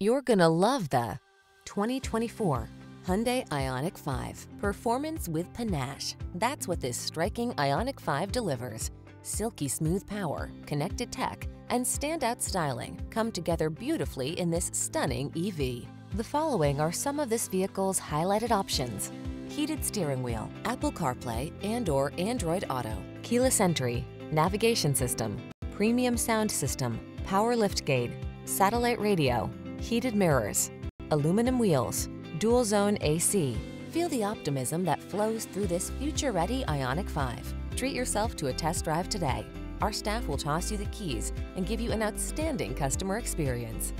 You're gonna love the 2024 Hyundai IONIQ 5. Performance with panache. That's what this striking IONIQ 5 delivers. Silky smooth power, connected tech, and standout styling come together beautifully in this stunning EV. The following are some of this vehicle's highlighted options: heated steering wheel, Apple CarPlay and/or Android Auto, keyless entry, navigation system, premium sound system, power liftgate, satellite radio, heated mirrors, aluminum wheels, dual zone AC. Feel the optimism that flows through this future-ready IONIQ 5. Treat yourself to a test drive today. Our staff will toss you the keys and give you an outstanding customer experience.